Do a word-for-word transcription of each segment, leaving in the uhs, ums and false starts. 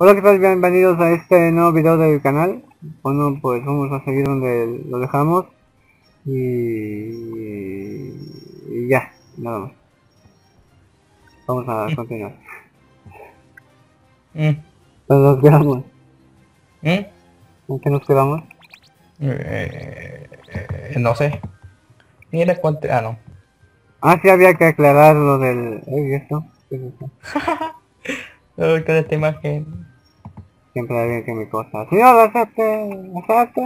Hola, que tal, bienvenidos a este nuevo video del canal. Bueno, pues vamos a seguir donde lo dejamos y, y ya, nada más. Vamos a continuar. ¿Eh? ¿Dónde nos quedamos? ¿Eh? ¿En qué nos quedamos? Eh, eh, no sé. Ni el encontré. Ah, no. Ah, sí, había que aclarar lo del... ¿Y esto? ¿Qué es esto? Lo que de esta imagen. Siempre hay alguien que me cosa. ¡Señor, acepte! ¡Acepte!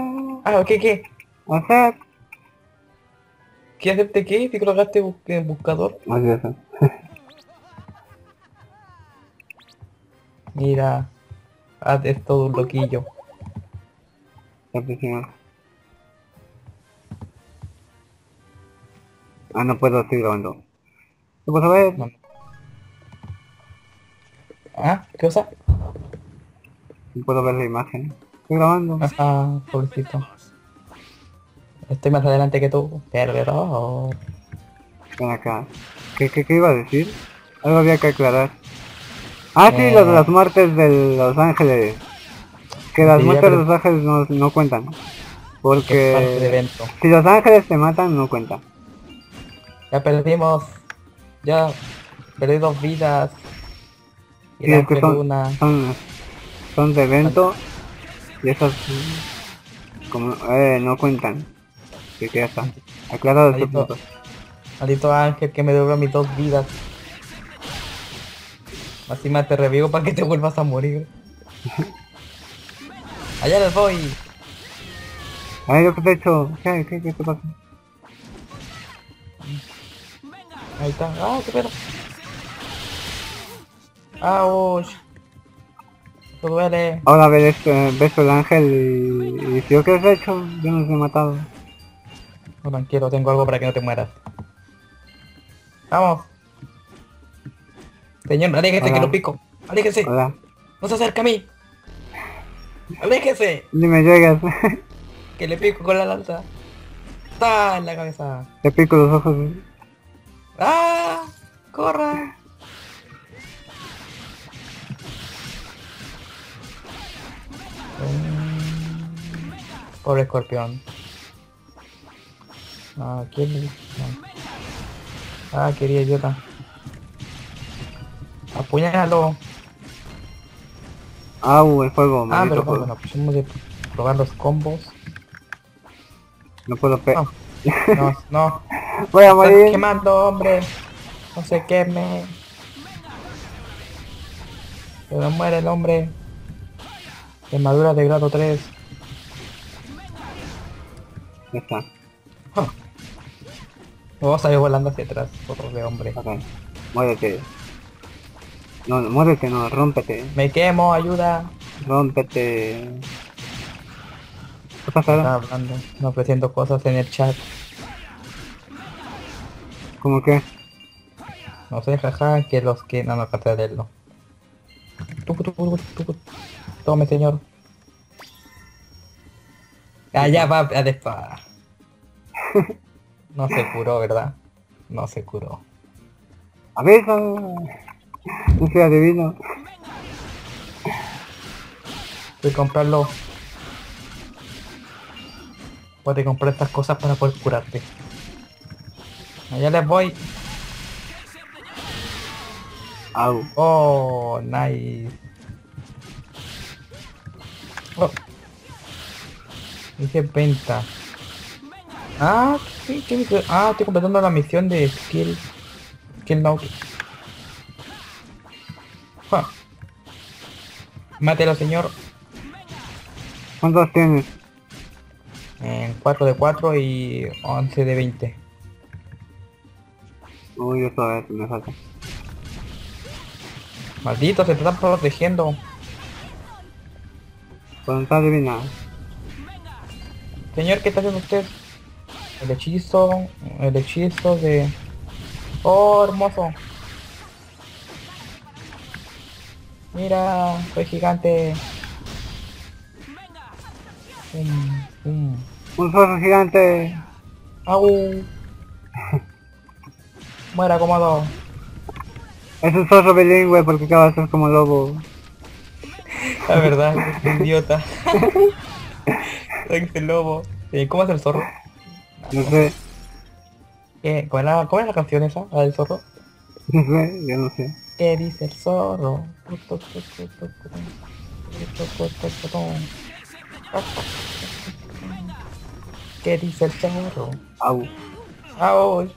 Ah, ¿qué, qué? ¡Acepte! ¿Qué acepte qué? ¿Te colgaste en buscador? Así es. Mira, es todo un loquillo. Ah, no puedo, estoy grabando. ¿Lo puedo ver? No. Ah, ¿qué cosa? No puedo ver la imagen. Estoy grabando. Ah, pobrecito. Estoy más adelante que tú. Pero... Ven acá. ¿Qué, qué, qué iba a decir? Algo había que aclarar. Ah, eh... sí, los de las muertes de Los Ángeles. Que las sí, muertes pero... de Los Ángeles no, no cuentan. Porque... si Los Ángeles te matan, no cuentan. Ya perdimos... Ya... Perdí dos vidas. Y sí, es que son, una... son... Son de evento. Y esas... Como... Eh, no cuentan. Así que ya está. Aclarado este punto. Maldito ángel que me devuelve mis dos vidas. Así me te revivo para que te vuelvas a morir. Allá les voy. Ay, lo que te he hecho. ¿Qué, qué, qué te pasa? Ahí está. Ah, qué pedo. ¡Auch! Esto duele. Ahora ves, eh, ves el ángel y, y si yo que has hecho, yo no te he matado. No, tranquilo, tengo algo para que no te mueras. ¡Vamos! Señor, aléjese. Hola. Que lo pico. Aléjese. Hola. No se acerca a mí. Aléjese. Ni me llegas. Que le pico con la lanza. ¡Está en la cabeza! Le pico los ojos. ¡Ah! ¡Corra! Pobre escorpión. Ah, ¿quién? Ah, quería idiota. Apuñalo. Au, el fuego. Ah, pero fuego. Bueno, pues hemos de probar los combos. No puedo pegar. No, no, no. Voy a morir. Estoy quemando, hombre. No se queme. Pero muere el hombre. Armadura de grado tres. Ya está. Huh. Vamos a ir volando hacia atrás, otro de hombre. Okay. Muérete. No, muérete, no, rómpete. Me quemo, ayuda. Rómpete. ¿Qué pasa ahora? Está hablando, no ofreciendo cosas en el chat. ¿Cómo qué? No sé, jaja, que los que... No, no, traté de leerlo. Tome, señor. Allá va a de espada. No se curó, ¿verdad? No se curó. A ver, no sea divino. Voy a comprarlo. Voy a comprar estas cosas para poder curarte. Allá les voy. Au. Oh, nice. Oh. Dice venta. Ah, ¿qué, qué, qué? Ah, estoy completando la misión de skill. Skill now. Huh. Mátelo, señor. ¿Cuántos tienes? En cuatro de cuatro y once de veinte. Uy, eso es, me falta. Maldito, se te están protegiendo. Voluntad divina. Señor, ¿qué está haciendo usted? El hechizo, el hechizo de... ¡Oh, hermoso! Mira, soy gigante. Um, um. Un zorro gigante. ¡Au! Muera, cómodo. Es un zorro bilingüe porque acaba de ser como lobo. La verdad, idiota. Este lobo. ¿Cómo hace el zorro? No sé. ¿Qué? ¿Cómo es la, cómo es la canción esa? ¿La del zorro? No sé, yo no sé. ¿Qué dice el zorro? ¿Qué dice el zorro? Au. Au.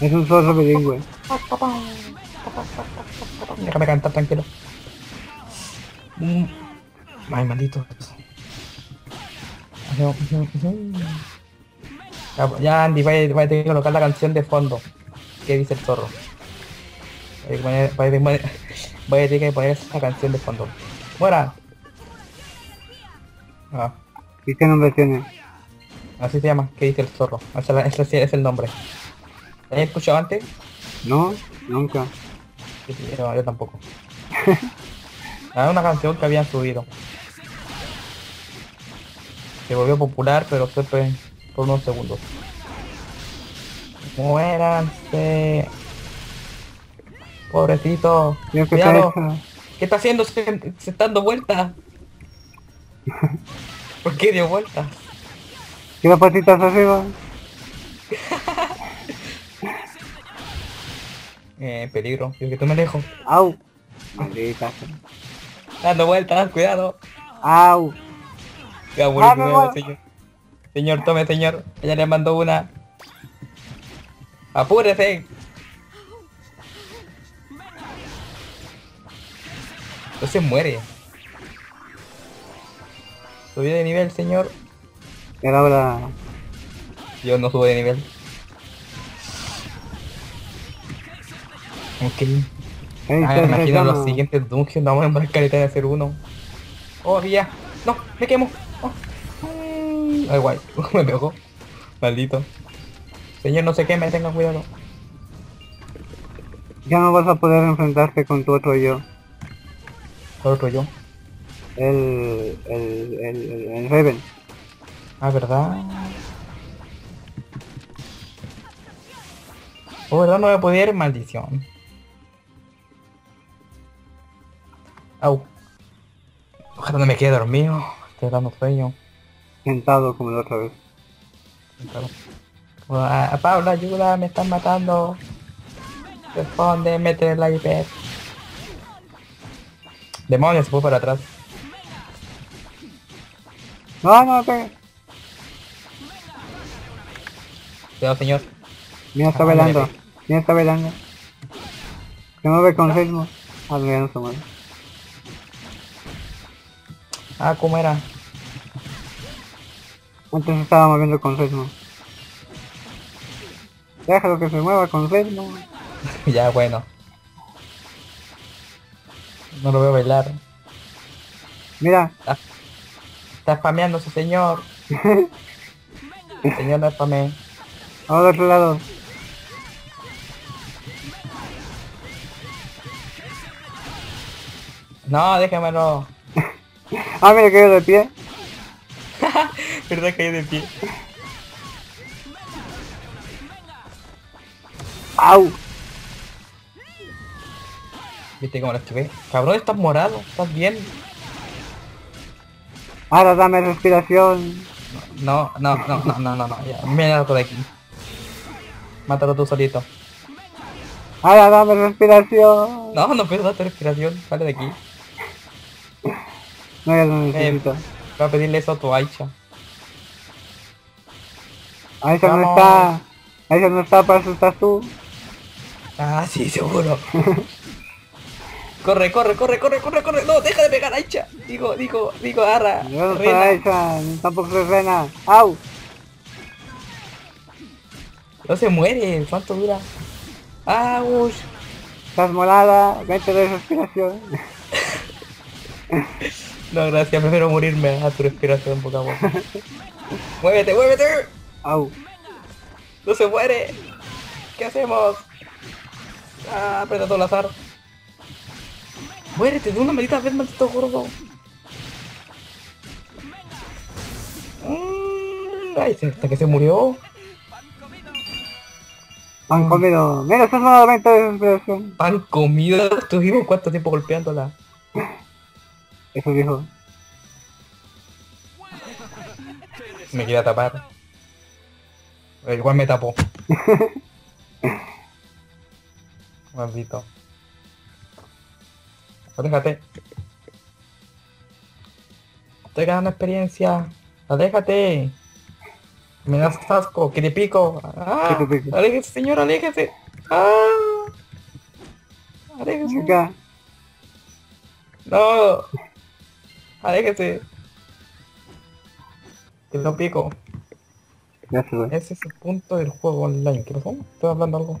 Es un zorro bilingüe. Déjame cantar tranquilo. Ay, maldito. Ya, Andy, vaya, vaya a tener que colocar la canción de fondo. ¿Qué dice el zorro? Vaya, vaya, vaya, vaya a tener que poner esa canción de fondo. ¡Muera! Ah. ¿Y qué nombre tiene? Así se llama, ¿qué dice el zorro? Ese, ese es el nombre. ¿Lo has escuchado antes? No, nunca. Yo, yo tampoco. Era una canción que habían subido. Se volvió popular, pero fue por unos segundos. Muéranse. Pobrecito. ¿Qué, ¿Qué está haciendo? Se, se está dando vueltas. ¿Por qué dio vueltas? ¿Tiene patitas arriba? Eh, peligro, yo que tú me alejo. Au. Maldita. Dando vueltas, cuidado. Au. Cuidado, bueno, ah, no, cuidado, no. Señor. Señor, tome, señor. Ella le mandó una. Apúrese. Entonces muere. Subió de nivel, señor. Era ahora. Yo no subo de nivel. Ok. Hey, ah, imagino los siguientes dungeons, vamos a embarcar y te voy a hacer uno. Oh, ya. No, me quemo. Oh. Ay, guay. Me pegó. Maldito. Señor, no se queme, tenga cuidado. Ya no vas a poder enfrentarte con tu otro yo. ¿Cuál otro yo? El... el... el... el, el Raven. Ah, ¿verdad? Oh, ¿verdad? No voy a poder, maldición. Au. Ojalá no me quede dormido. Estoy dando sueño. Sentado como la otra vez. Sentado. Ah, Paula, ayuda, me están matando. Responde, mete la I P. Demonios, se fue para atrás. No, no, pega. Cuidado, señor. Mira, está velando. Mira, está velando. Se mueve con ritmo. Ah, mira, no se mueve. Ah, ¿cómo era? Antes estaba moviendo con ritmo. Déjalo que se mueva con ritmo. Ya, bueno. No lo veo bailar. Mira. Ah, está spameando ese señor. El señor no spamea. Vamos al otro lado. No, déjamelo. Ah, mira, cayó de pie. Verdad, cayó de pie. Au. Viste cómo lo esquivé. Cabrón, estás morado. Estás bien. Ahora dame respiración. No, no, no, no, no, no, no. Ya, mira por aquí. Mátalo tú solito. Ahora dame respiración. No, no puedo darte respiración. Sale de aquí. No, ya no necesito. Eh, voy a pedirle eso a tu Aisha. Aisha no está. Aisha no está, para eso estás tú. Ah, sí, seguro. Corre, corre, corre, corre, corre, corre. No, deja de pegar, Aisha. Digo, digo, digo, Ara. No, no soy Aisha, tampoco soy Rena. Au. No se muere, ¿cuánto dura? Au. Estás molada, vete de respiración. No, gracias, prefiero morirme a tu respiración, poca voz. ¡Muévete, muévete! ¡Au! ¡No se muere! ¿Qué hacemos? ¡Ah, aprieta todo el azar! ¡Muérete de una maldita vez, maldito gordo! Mm, ¡Ay, hasta que se murió! ¡Pan comido! ¡Mira, eso es una venta de desesperación! ¡Pan comido! Estuvimos cuánto tiempo golpeándola. Eso dijo. Me quiere tapar. Igual me tapó. Maldito. Aléjate. Estoy ganando experiencia. Aléjate. Me das asco. Que te pico. Ah, aléjese, señor, aléjese. Ah, aléjese. Acá. No. Aléjese. Que lo pico. Gracias. Ese es el punto del juego online. ¿Qué pasó? Estoy hablando algo.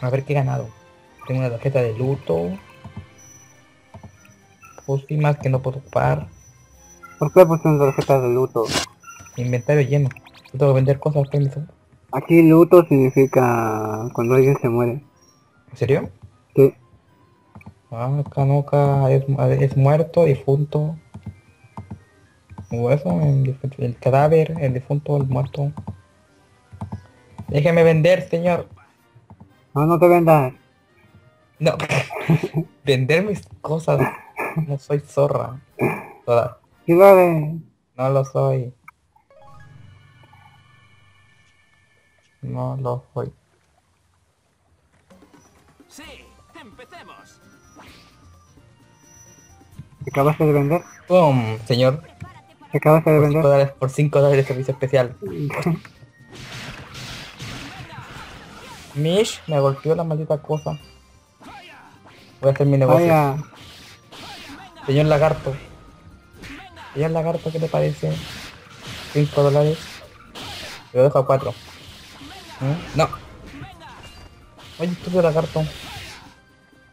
A ver qué he ganado. Tengo una tarjeta de luto. Pócimas que no puedo ocupar. ¿Por qué puse una tarjeta de luto? Inventario lleno. Yo tengo que vender cosas. Aquí luto significa cuando alguien se muere. ¿En serio? Sí. Ah, Canoca es, es muerto, difunto. O eso, el, el cadáver, el difunto, el muerto. Déjeme vender, señor. No, no te vendas. No. Vender mis cosas. No soy zorra. Toda. Sí, vale. No lo soy. No lo soy. Sí, empecemos. ¿Te acabaste de vender? ¡Pum! Señor. ¿Te acabaste de vender? Dólares, por cinco dólares de servicio especial. Mish, me golpeó la maldita cosa. Voy a hacer mi negocio. Vaya. Señor lagarto. Señor lagarto, ¿qué te parece? cinco dólares. Lo dejo a cuatro. ¿Eh? No. Oye, estúpido lagarto.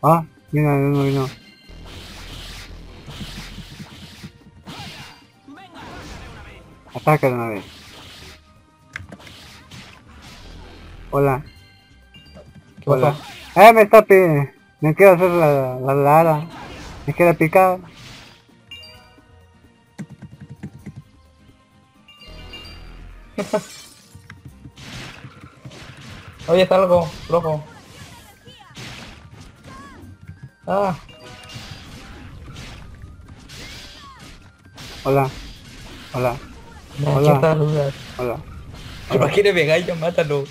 Ah, mira, no, no. Ataca de una vez. Hola. Hola. Eh, me está pi... Me quiero hacer la, la, la ara. Me queda picado. Oye, está algo rojo. Ah. Hola. Hola. No, hola. Está hola. Hola. Si no quiere pegar, mátalo.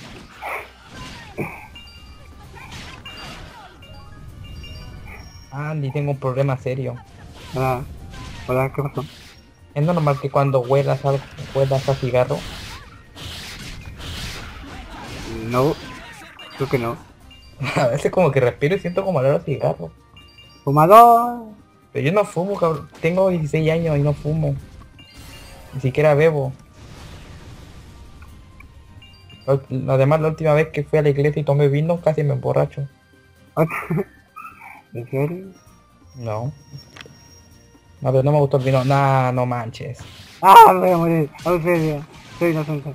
Andy, tengo un problema serio. Hola, hola, ¿qué pasó? Es normal que cuando huelas a, huelas a cigarro. No, creo que no. A veces como que respiro y siento como olor a cigarro. ¡Fumador! Pero yo no fumo, cabrón. Tengo dieciséis años y no fumo. Ni siquiera bebo. Además, la última vez que fui a la iglesia y tomé vino, casi me emborracho. ¿En serio? No. No, pero no me gustó el vino. Nah, no manches. Ah, me voy a morir. En serio. Soy inocente.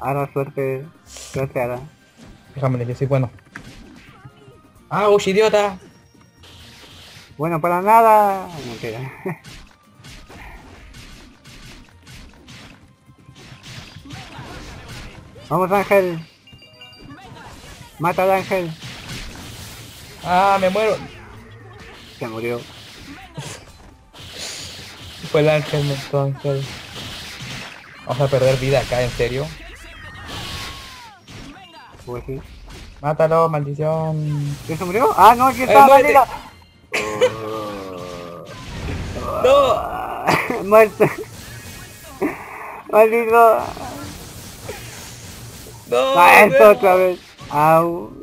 Ahora suerte. Suerte, Ara. Déjame, yo soy bueno. ¡Ah, uy, idiota! Bueno, para nada. No queda. Vamos, Ángel. Mata al Ángel. Ah, me muero. Se murió. Fue el Ángel, mató al Ángel. Vamos a perder vida acá, ¿en serio? Pues sí. Mátalo, maldición. ¿Ya se murió? Ah, no, aquí está, maldita. No. Muerto. Maldito. No. Muerto otra vez. Au.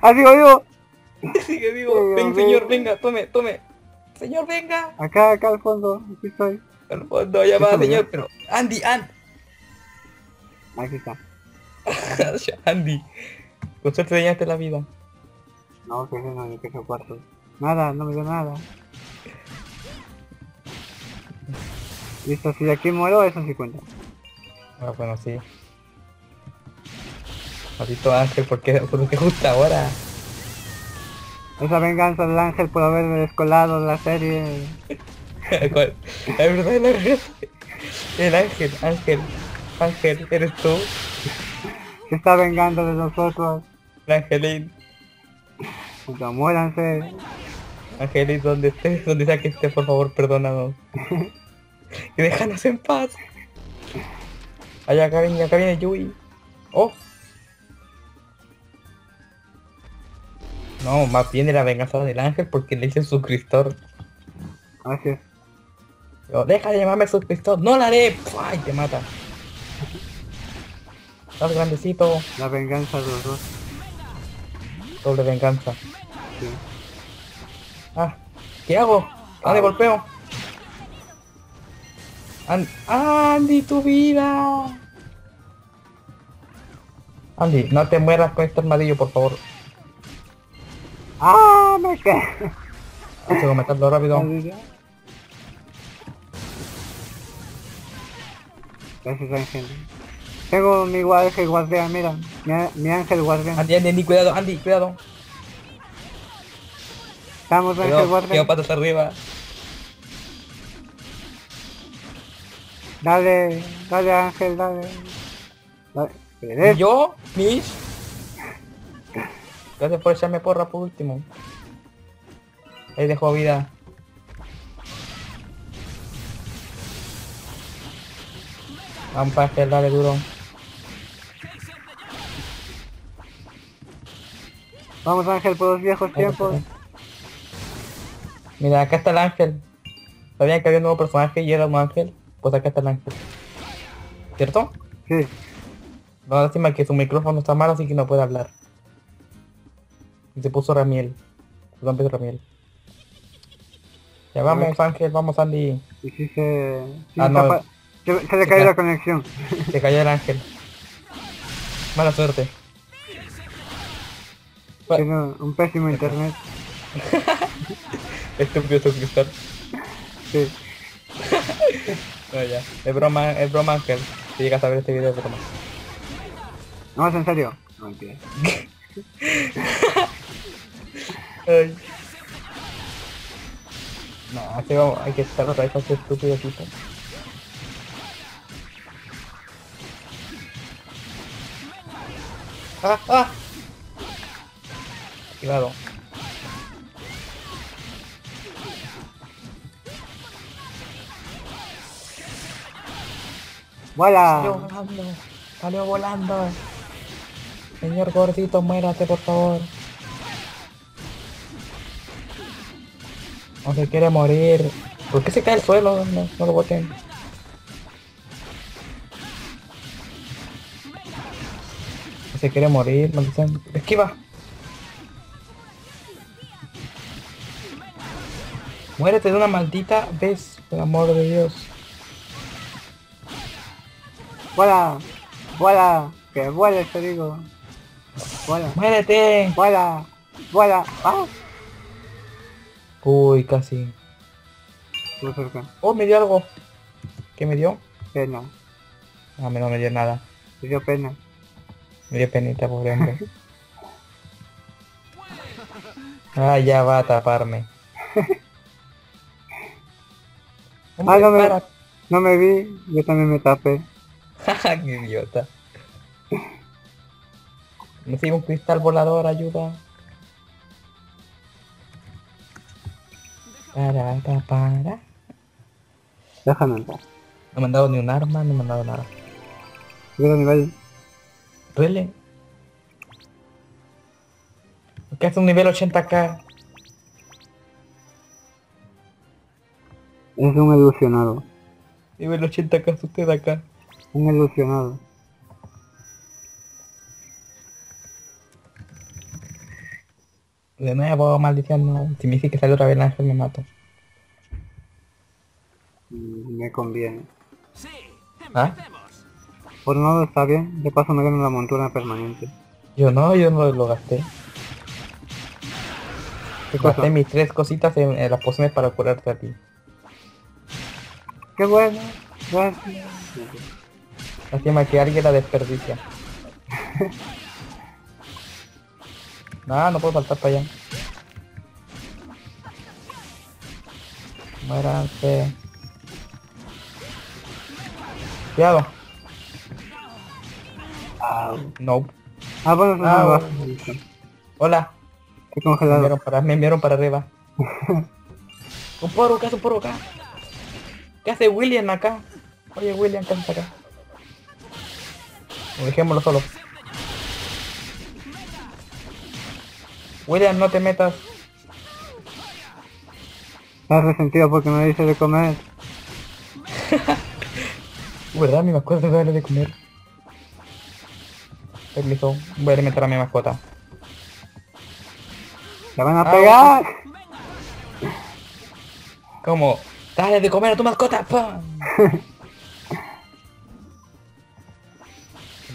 ¡Ah, sigo vivo! Sigue vivo. Ven, señor, venga, tome, tome. Señor, venga. Acá, acá al fondo, aquí estoy. Al fondo, ya va, señor, pero... Andy, Andy. Aquí está. Andy. Con suerte dañaste la vida. No, que no, ni que se cuarto. Nada, no me dio nada. Listo, si de aquí muero, eso sí cuenta. Ah, bueno, sí. Maldito Ángel, ¿por qué? ¿Por qué justo ahora? Esa venganza del Ángel por haberme descolado la serie. La verdad, el Ángel. El Ángel, Ángel. Ángel, ¿eres tú? Se está vengando de nosotros. Angelín. Por amor, Ángel. Angelín, donde estés, donde sea que estés, por favor, perdónanos. Y déjanos en paz. Allá, acá viene, acá viene Yui. Oh. No, más bien de la venganza del ángel porque le hice suscriptor. Gracias. Pero deja de llamarme suscriptor. No la haré. Ay, te mata. Estás grandecito. La venganza de los dos. Doble venganza. Sí. Ah, ¿qué hago? Ah, le golpeo. And Andy, tu vida. Andy, no te mueras con este armadillo, por favor. Ah, me quedé. Hay que matarlo rápido. Gracias, Ángel. Tengo mi ángel guardián, mira. Mi, mi ángel guardián. Andy, Andy, Andy, cuidado, Andy, cuidado. Estamos, cuidado, ángel guardián. Tengo patas arriba. Dale, dale, Ángel, dale. dale. ¿Y yo? ¿Mish? Gracias por echarme porra por último. Ahí dejó vida. Vamos, Ángel, dale duro. Vamos, Ángel, por los viejos tiempos. Mira, acá está el ángel. Sabían que había un nuevo personaje y era un ángel. Pues acá está el ángel. ¿Cierto? Sí. No, lástima que su micrófono está mal, así que no puede hablar. Y se puso Ramiel. Se puso Ramiel. Ya vamos, Ángel, vamos, Andy. Y si se... Si ah, no. Se, se, se le cayó la conexión. Se cayó el ángel. Mala suerte. Tengo un pésimo internet. Estúpido suscriptor. Sí. No, ya. Es broma, es broma, Ángel. Si llegas a ver este video, es broma. No, es en serio. No entiendo. Ay. No, aquí vamos, hay que estar otra vez así estúpido. ¡Ah! ¡Ah! Cuidado. ¡Vuela! Salió volando, salió volando. Señor gordito, muérate, por favor. No se quiere morir. ¿Por qué se cae al suelo? No, no lo boten. No se quiere morir, maldición. ¡Esquiva! Muérete de una maldita vez, por amor de Dios. ¡Vuela! ¡Vuela! ¡Que vuela, te digo! ¡Vuela! ¡Muérete! ¡Vuela! ¡Vuela! ¡Ah! Uy, casi. Estuvo cerca. ¡Oh, me dio algo! ¿Qué me dio? Pena. No, no me dio nada. Me dio pena. Me dio penita, pobre hombre. Ah, ya va a taparme. Hombre, ah, no me, no me vi. Yo también me tapé. Jaja, qué idiota. Me sigue un cristal volador, ayuda. Para, para, para. Déjame entrar. No me han dado ni un arma, no me han dado nada. Segundo nivel. ¿Duele? ¿Qué hace un nivel ochenta K? Es un ilusionado. Nivel ochenta K es usted acá. Un ilusionado. De nuevo, maldición, no. Si me dice que sale otra vez el ángel, me mato. Me conviene. Sí, ¿ah? Por no, está bien. De paso me gano la montura permanente. Yo no, yo no lo gasté. Yo gasté cosa? mis tres cositas en, en las pociones para curarte a ti. ¡Qué bueno! Gracias. Lástima que alguien la desperdicia. Nah, no puedo saltar para allá. Muérate. Cuidado. No. Ah, bueno, ah, no, bueno. No. Hola. Estoy congelado. Me enviaron para, me enviaron para arriba. Un porro acá, un porro acá. ¿Qué hace William acá? Oye, William, ¿qué hace acá? Dejémoslo solo. William, no te metas. Estás resentido porque me dice de comer. ¿Verdad? Mi mascota debe de comer. Permiso, voy a alimentar a mi mascota. ¡La van a ah, pegar! ¿Cómo? ¡Dale de comer a tu mascota! ¡Pam!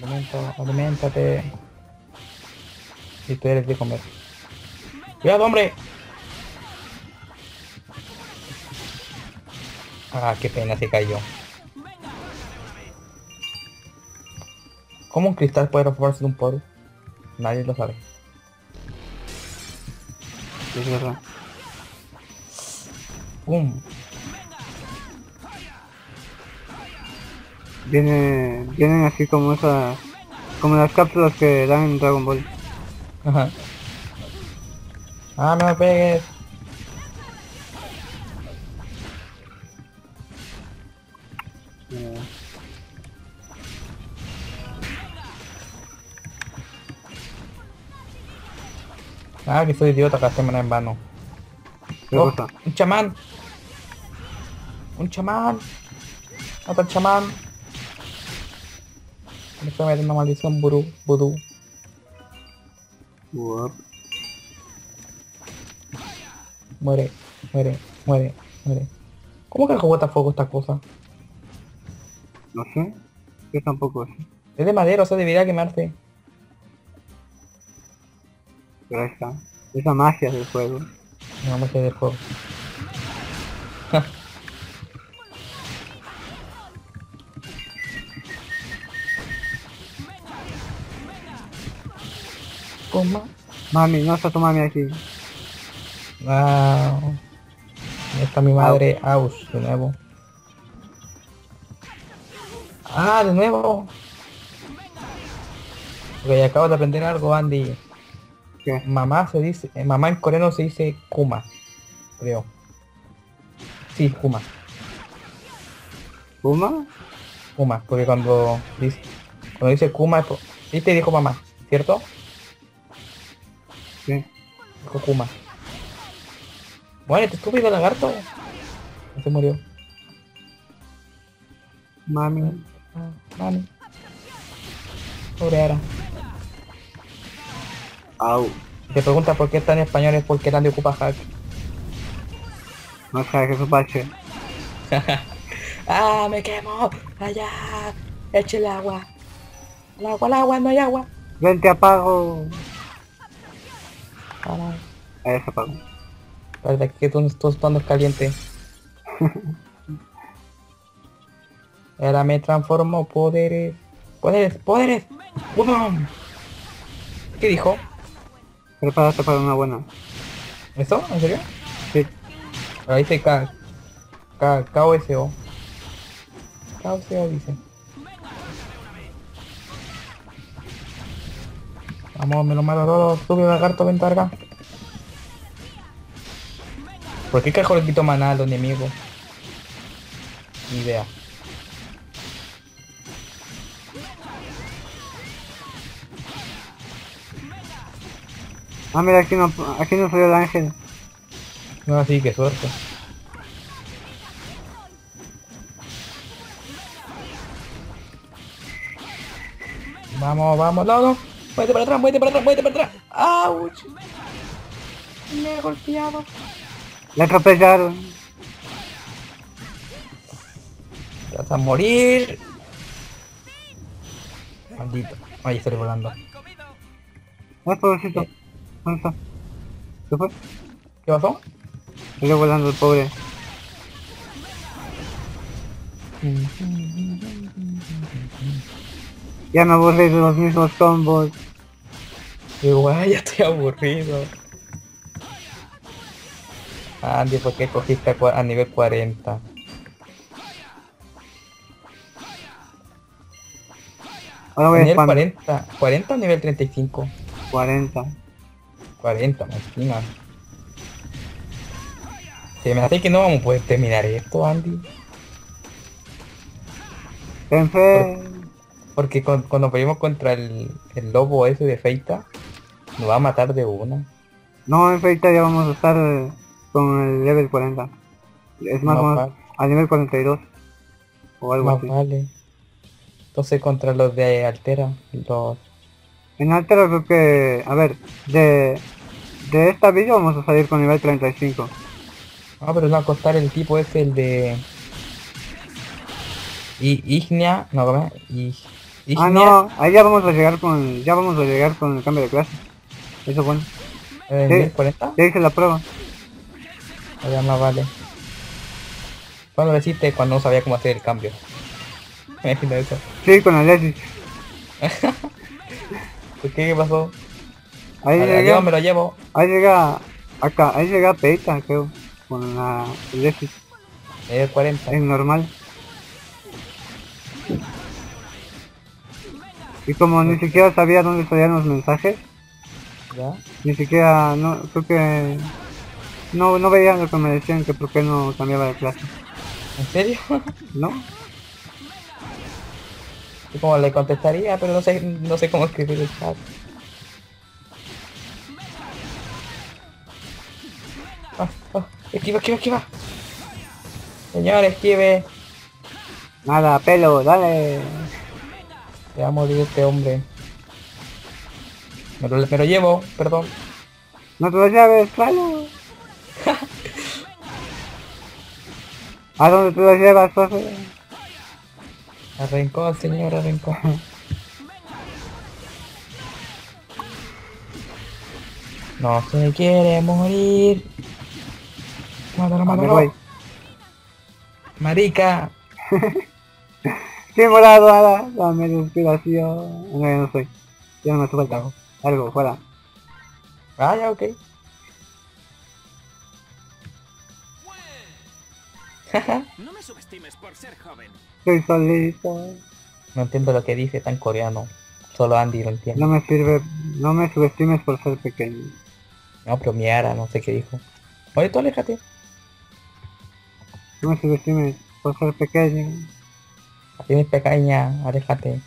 Alimenta, alimentate. Y tú eres de comer. ¡Cuidado, hombre! Ah, qué pena, se cayó. ¿Cómo un cristal puede reformarse de un poro? Nadie lo sabe. Es verdad. ¡Pum! Viene, vienen así como esas... como las cápsulas que dan en Dragon Ball. Ajá. ¡Ah, no me pegues! Ah, que soy idiota, que hacemos en vano. Oh, un chamán. Un chamán. Otro chamán. Me estoy metiendo una maldición vudú. Vudú. Muere, muere, muere, muere. ¿Cómo que el juego está fuego esta cosa? No sé. Yo tampoco sé. Es de madera, o sea, debería quemarse. Pero ahí está. Esa magia del juego. No, magia del juego. ¿Cómo? Mami, no está tu mami aquí. Wow. Ahí está mi madre, Aus, de nuevo. Ah, de nuevo. Ok, acabo de aprender algo, Andy. ¿Qué? Mamá se dice, eh, mamá en coreano se dice Kuma, creo. Sí, Kuma. ¿Kuma? Kuma, porque cuando dice, cuando dice Kuma, y te dijo mamá, ¿cierto? Sí. Dijo Kuma. Bueno, este estúpido lagarto. Se murió. Mami. Mami. Pobre Ara. Au. Te preguntas por qué están en español es porque nadie ocupa hack. No hack, es un parche. ¡Ah, me quemo! ¡Allá! ¡Eche el agua! ¡El agua, el agua! ¡No hay agua! ¡Vente, apago! Ah, ahí se apagó. Parece que tú estás tomando caliente. Ahora me transformo poderes. ¡Poderes! ¡Poderes! ¡Bum! ¿Qué dijo? Prepárate para una buena. ¿Eso? ¿En serio? Sí. Pero ahí dice K... K... K O S O. K O S O dice. Vamos, me lo mato todo. Sube, lagarto, ven para acá. ¿Por qué carajo le quito maná a los enemigos? Ni idea. Ah, mira, aquí no, aquí no salió el ángel. No, así que suerte. Vamos, vamos, no, no. Vete para atrás, vete para atrás, vete para atrás. ¡Auch! Me he golpeado. Le atropellaron. Te vas a morir. Maldito. Ahí estoy volando. No, pobrecito. ¿Dónde está? ¿Qué fue? ¿Qué pasó? Estoy volando el pobre. Ya me aburrí de los mismos combos. Igual ya estoy aburrido. Andy, ¿por qué cogiste a, a nivel cuarenta? Ahora voy a nivel cuarenta. ¿cuarenta o nivel treinta y cinco? cuarenta. cuarenta, me estima. Se me hace que no vamos a poder terminar esto, Andy. Enfe. Porque con, cuando peleamos contra el, el lobo ese de Feita, nos va a matar de una. No, en Feita ya vamos a estar con el level cuarenta. Es más, más vale. Al nivel cuarenta y dos. O algo más así. Vale. Entonces contra los de Altera, los... En Altera creo que... A ver, de... De esta villa vamos a salir con nivel treinta y cinco. Ah, pero nos va a costar el tipo ese, el de... Y Ignia... No, ¿verdad? Y... Ignia... Ah, no, ahí ya vamos a llegar con... Ya vamos a llegar con el cambio de clase. Eso bueno. ¿Eh? ¿cuarenta? Ya hice la prueba. Allá más vale. ¿Cuándo lo hiciste? Cuando no sabía cómo hacer el cambio. Me imagino eso. Sí, con Alexis. ¿Por qué? ¿Qué pasó? Ahí a llega... Yo me lo llevo. Ahí llega... Acá, ahí llega Peita, creo. Con la Alexis. Es cuarenta. Es normal. Y como ni siquiera sabía dónde salían los mensajes, ¿ya? Ni siquiera, no, creo que... No, no veía lo que me decían, que por qué no cambiaba de clase. ¿En serio? ¿No? Y como le contestaría, pero no sé, no sé cómo escribir el chat. Ah, ah, esquiva, esquiva, esquiva. Señor, esquive. Nada, pelo, dale. Te va a morir este hombre. Me lo, me lo llevo, perdón. No te lo lleves, claro. ¿A dónde te lo llevas, José? A rincón, señor, a rincón. No se quiere morir. Mátalo, mátalo. Marica. ¡Qué morado, Ara! Dame respiración. No, yo no soy. Ya no me suelta. No. Algo, fuera. Ah, ya, ok. No me subestimes por ser joven. Soy solito. No entiendo lo que dice tan coreano. Solo Andy lo entiende. No me sirve. No me subestimes por ser pequeño. No, pero mi Ara, no sé qué dijo. Oye, tú aléjate. No me subestimes por ser pequeño. Tienes pequeña, aléjate.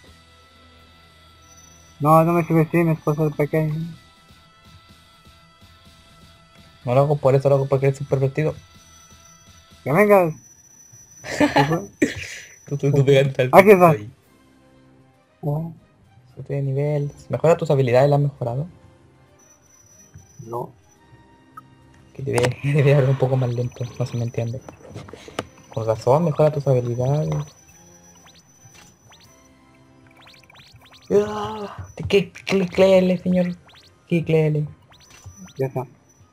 No, no me subestimes por ser pequeño. No lo hago por eso, lo hago porque eres un pervertido. ¡Que vengas! Tú tú tú pegas al piso ahí. No. Sube de nivel. ¿Mejora tus habilidades? ¿La has mejorado? No. Que te ve, te ve algo un poco más lento, no se me entiende. Con razón, mejora tus habilidades. Cléele, señor. Sí, cléele. Ya está.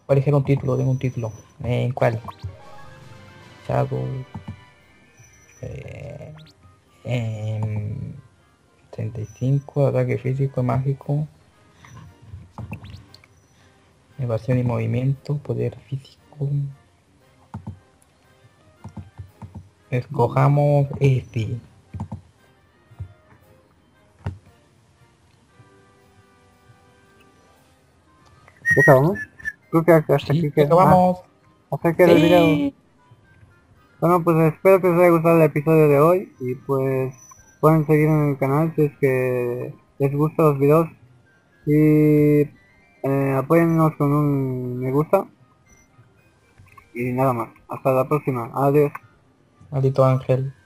¿Cuál es un título? Tengo un título. ¿En cuál? Shadow. Eh, eh, treinta y cinco, ataque físico, mágico. Evasión y movimiento, poder físico. Escojamos este. ¿Ya acabamos? Creo que hasta sí, aquí que acabamos. Ah, hasta aquí sí. El video. Bueno, pues espero que os haya gustado el episodio de hoy. Y pues pueden seguir en el canal si es que les gustan los videos. Y eh, apóyennos con un me gusta. Y nada más. Hasta la próxima. Adiós. Maldito Ángel.